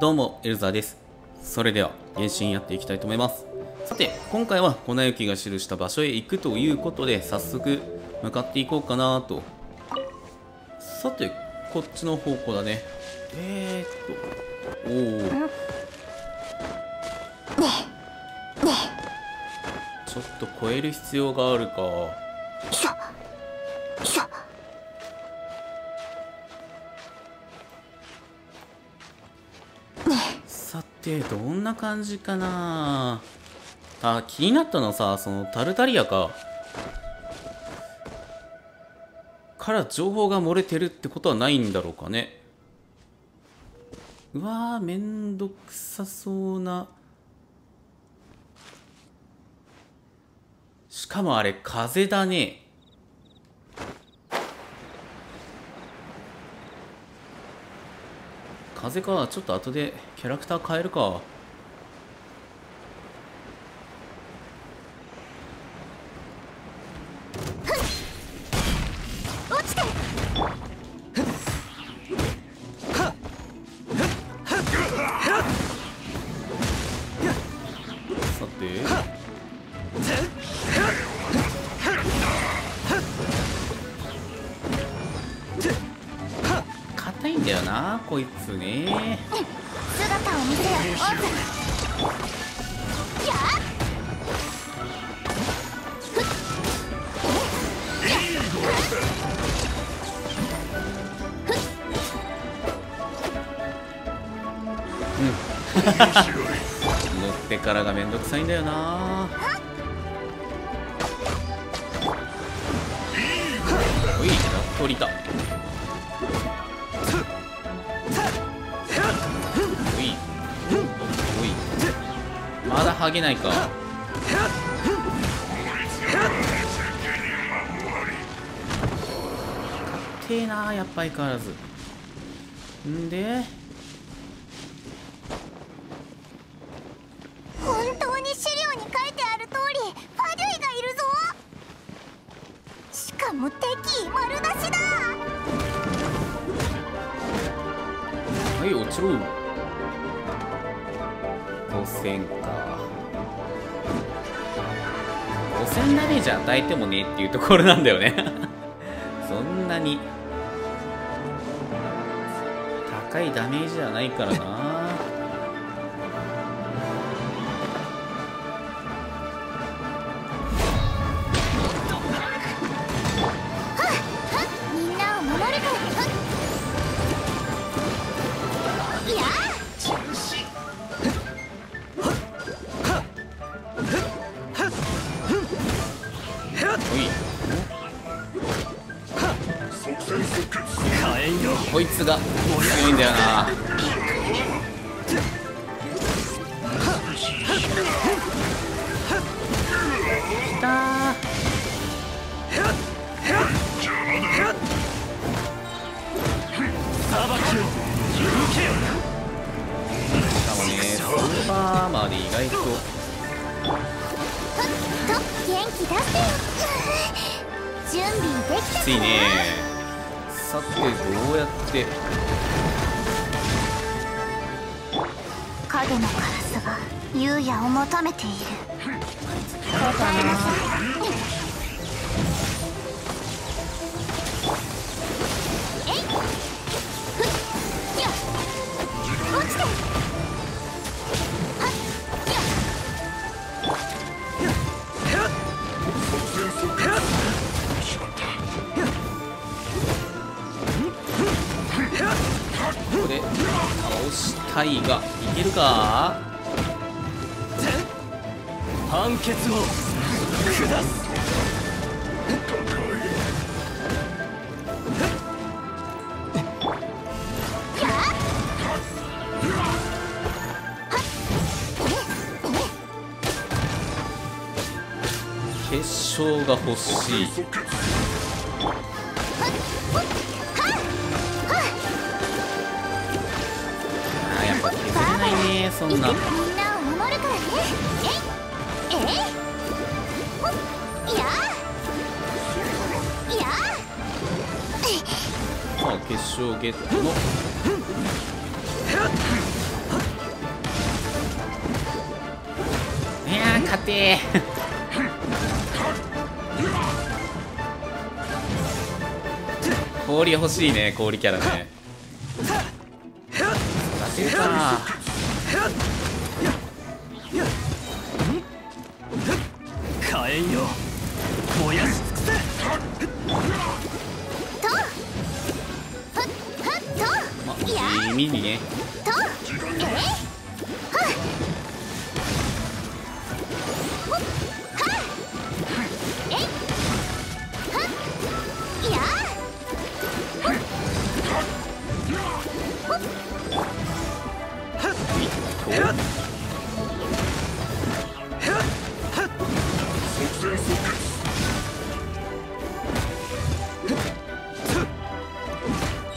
どうもエルザーです。それでは原神やっていきたいと思います。さて今回は粉雪が記した場所へ行くということで、早速向かっていこうかなと。さてこっちの方向だね。おおちょっと越える必要があるか。さてどんな感じかな。あ、気になったのはさ、そのタルタリアから情報が漏れてるってことはないんだろうかね。うわー、めんどくさそうな。しかもあれ風だね。風か。ちょっと後でキャラクター変えるか。さて硬いんだよなこいつね。姿を見せよオープン。やっ乗ってからがめんどくさいんだよな。おい、やっと降りた。まだ剥げないか。硬えなやっぱ相変わらず。んで本当に資料に書いてある通りパデュイがいるぞ。しかも敵意丸出しだ。はい、落ちろ。5000か。5000ダメージ与えてもねっていうところなんだよねそんなに高いダメージじゃないからなみんなを守るから。いやこいつが強いんだよな。きたー。しかもねスーパーアーマーで意外と。元気出せよ。準備できたか。きついね。さてどうやって影のカラスが優也を求めている。答えなさい。えいっふっ落ちて倒したいがいけるか。判決を下す。決勝が欲しい。そんなみんなを守るからね。えいえいやーやー。さあ決勝ゲットの勝てー氷欲しいね、氷キャラね。出せた火炎よ、燃やし尽くせ。耳にね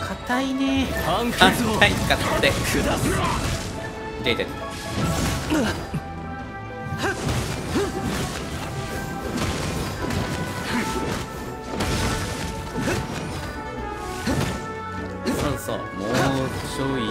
硬いね。はい、買って出てそうそう、もうちょい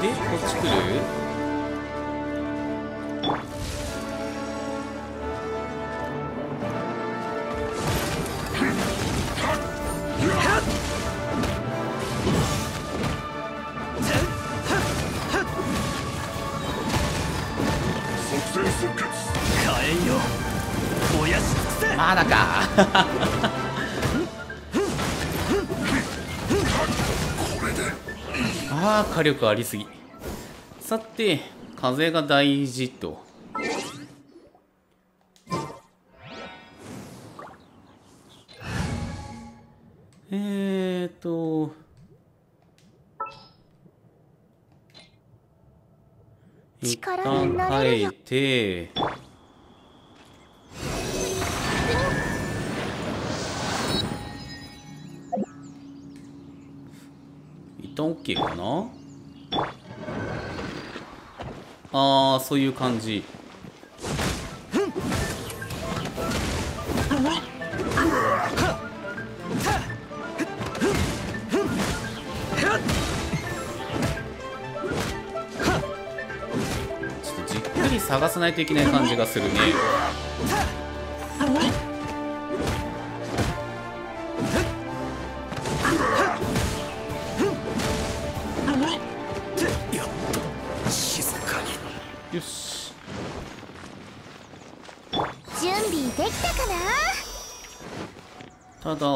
で、こっち来るまだかあー火力ありすぎ。さて風が大事と。一旦書いて一旦 OK かな。ああそういう感じ。探さないといけない感じがするね。静かに。よし。準備できたかな。ただ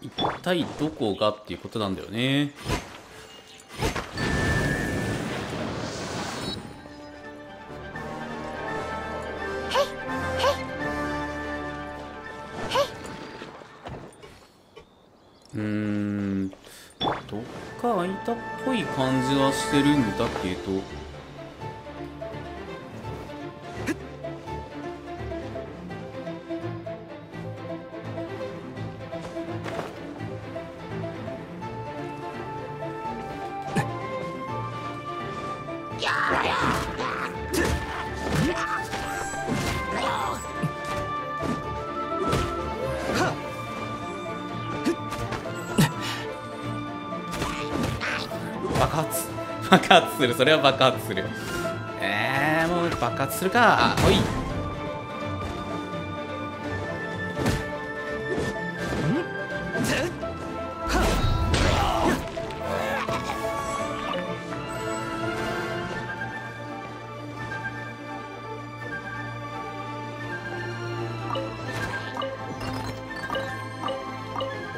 一体どこがっていうことなんだよね。どっか開いたっぽい感じはしてるんだけど。爆発する、それは爆発する。もう爆発するか。ほい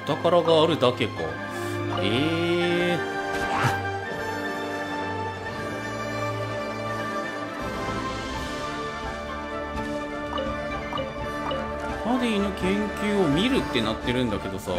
お宝があるだけか。ハディの研究を見るってなってるんだけどさ、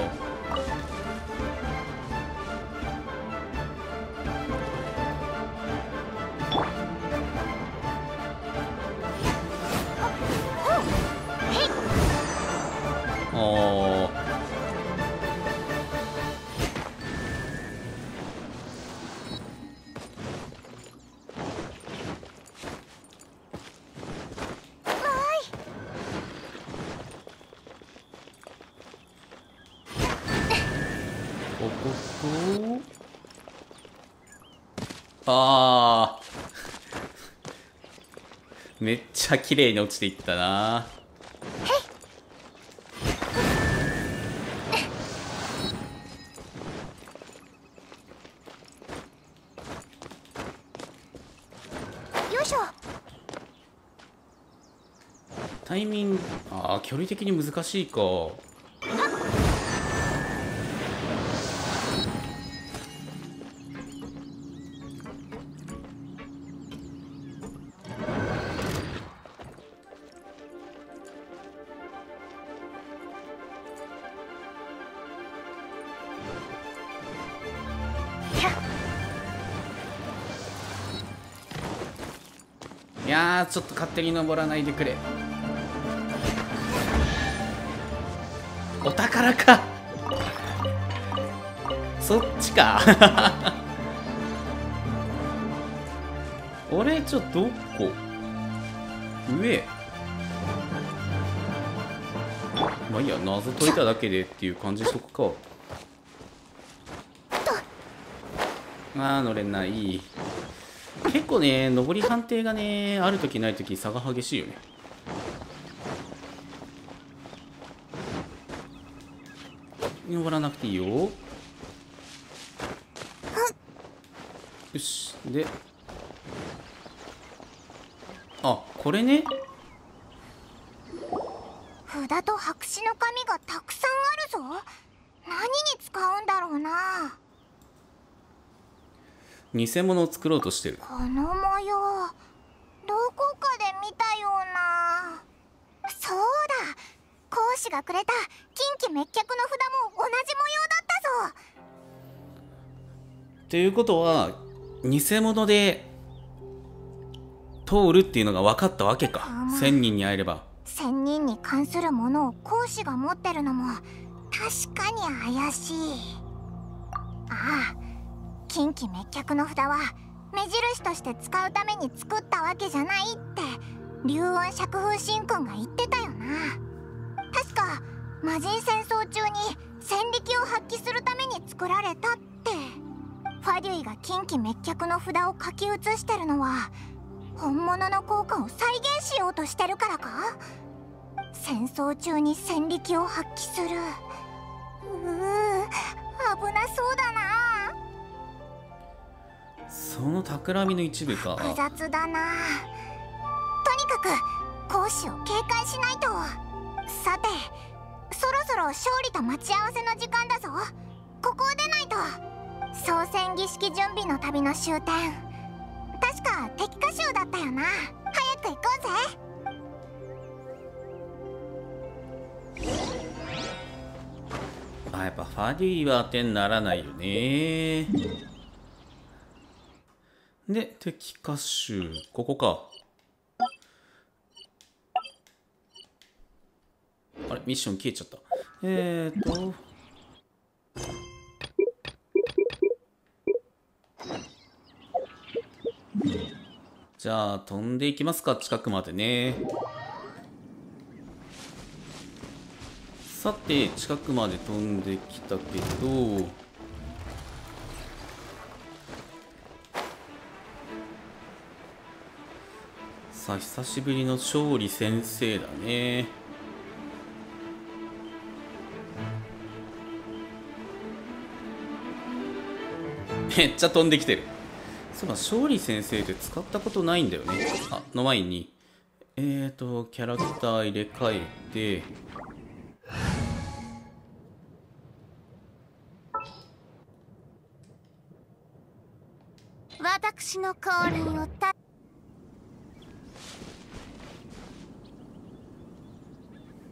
あーめっちゃ綺麗に落ちていったな。タイミング、あー距離的に難しいか。いやーちょっと勝手に登らないでくれ。お宝かそっちか俺ちょっとどこ上、まあいいや、謎解いただけでっていう感じしとくか。あー乗れない。結構ね上り判定がねある時ない時差が激しいよね。登らなくていいよ。よし。で、あ、これね。札と白紙の紙がたくさんあるぞ。何に使うんだろうな。偽物を作ろうとしてる。この模様どこかで見たような。そうだ、講師がくれた近畿滅却の札も同じ模様だったぞ。ということは偽物で通るっていうのが分かったわけか。仙人に会えれば仙人に関するものを講師が持ってるのも確かに怪しい。ああ、近畿滅却の札は目印として使うために作ったわけじゃないって竜恩釈風神君が言ってたよな。確か魔人戦争中に戦力を発揮するために作られたって。ファデュイが近畿滅却の札を書き写してるのは本物の効果を再現しようとしてるからか。戦争中に戦力を発揮する、うー危なそうだな。その企みの一部か。複雑だな。とにかく講師を警戒しないと。さて、そろそろ勝利と待ち合わせの時間だぞ。ここを出ないと。総選儀式準備の旅の終点、確か敵歌集だったよな。早く行こうぜ。あ、やっぱファディは当てにならないよね。で、敵歌集ここか。あれミッション消えちゃった。じゃあ飛んでいきますか、近くまでね。さて近くまで飛んできたけど、さあ久しぶりの勝利先生だね。めっちゃ飛んできてる。そうだ、勝利先生って使ったことないんだよね。あの前にキャラクター入れ替えて、私の降臨をた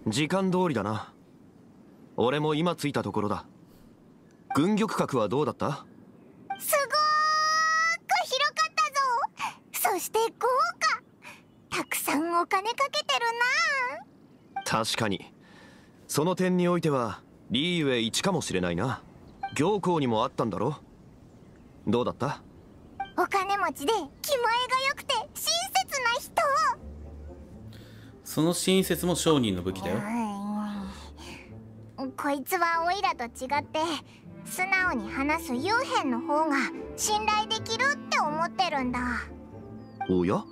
時間通りだな。俺も今着いたところだ。軍玉閣はどうだった？すごーく広かったぞ。そして豪華、たくさんお金かけてるな。確かにその点においてはリーウェイ一かもしれないな。行幸にもあったんだろ。どうだった？お金持ちで気前が良くて親切な人。その親切も商人の武器だよ。こいつはオイラと違って素直に話す幽変の方が信頼できるって思ってるんだ。おや、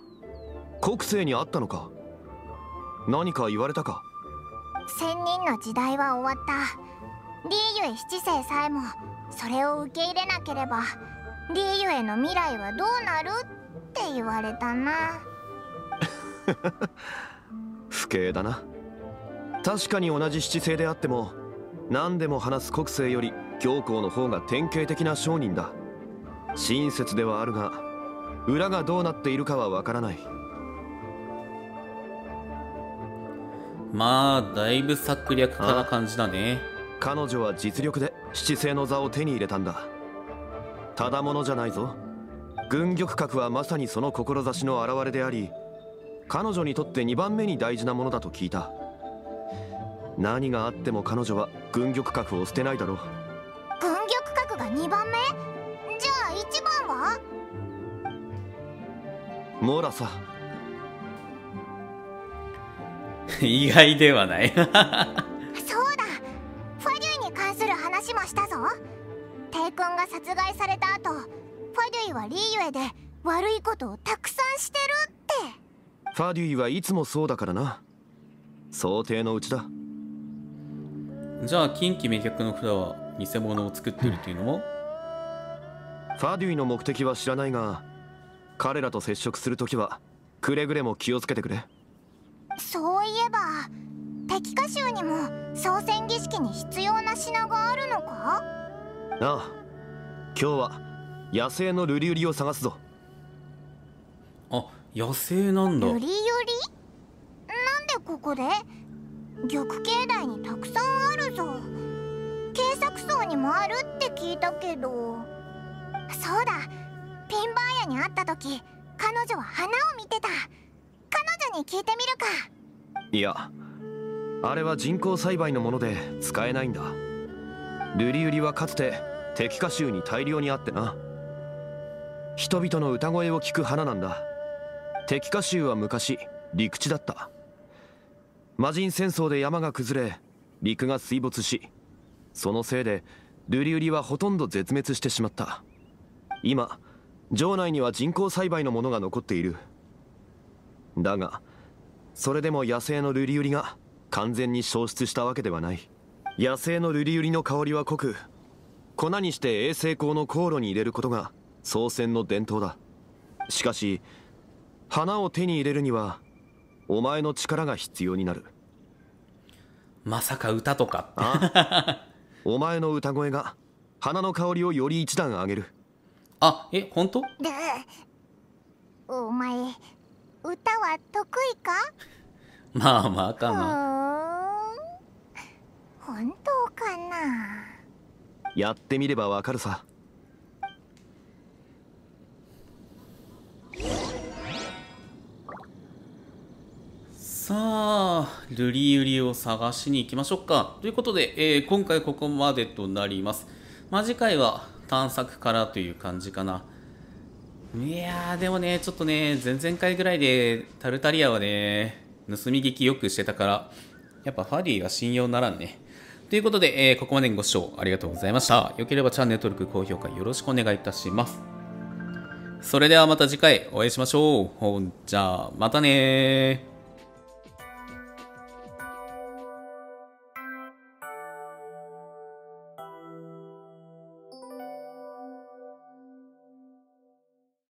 国政にあったのか。何か言われたか。仙人の時代は終わった。リーユエ七世さえもそれを受け入れなければリーユエの未来はどうなるって言われたな。不敬だな。確かに同じ七世であっても何でも話す国政より教皇の方が典型的な商人だ。親切ではあるが裏がどうなっているかはわからない。まあだいぶ策略家な感じだね。彼女は実力で七世の座を手に入れたんだ。ただものじゃないぞ。軍玉閣はまさにその志の表れであり、彼女にとって2番目に大事なものだと聞いた。何があっても彼女は軍玉閣を捨てないだろう。軍玉閣が2番目？じゃあ1番はモラさ。意外ではない。そうだ、ファデュイに関する話もしたぞ。帝君が殺害された後、ファデュイはリーユエで悪いことをたくさんしてるって。ファデュイはいつもそうだからな。想定のうちだ。じゃあ近畿明脚の札は偽物を作っているというのも。ファデュイの目的は知らないが、彼らと接触するときはくれぐれも気をつけてくれ。そういえば敵歌集にも創選儀式に必要な品があるのか。ああ、今日は野生のルリウリを探すぞ。あ、野生なんだ。ルリウリ？なんでここで？玉境内にたくさんあるぞ。計作層にもあるって聞いたけど。そうだ、ピンバーヤに会った時彼女は花を見てた。彼女に聞いてみるか。いや、あれは人工栽培のもので使えないんだ。ルリウリはかつて敵歌集に大量にあってな。人々の歌声を聞く花なんだ。敵歌集は昔陸地だった。魔人戦争で山が崩れ陸が水没し、そのせいでルリウリはほとんど絶滅してしまった。今城内には人工栽培のものが残っている。だがそれでも野生のルリウリが完全に消失したわけではない。野生のルリウリの香りは濃く、粉にして衛生光の香炉に入れることが創選の伝統だ。しかし花を手に入れるにはお前の力が必要になる。まさか歌とか。ああ、お前の歌声が花の香りをより一段上げる。あ、え、本当？お前歌は得意か？まあまあかな。本当かな。やってみればわかるさ。さあ、ルリウリを探しに行きましょうか。ということで、今回ここまでとなります。まあ、次回は探索からという感じかな。いやー、でもね、ちょっとね、前々回ぐらいでタルタリアはね、盗み聞きよくしてたから、やっぱファディが信用ならんね。ということで、ここまでご視聴ありがとうございました。よければチャンネル登録、高評価よろしくお願いいたします。それではまた次回お会いしましょう。じゃあ、またねー。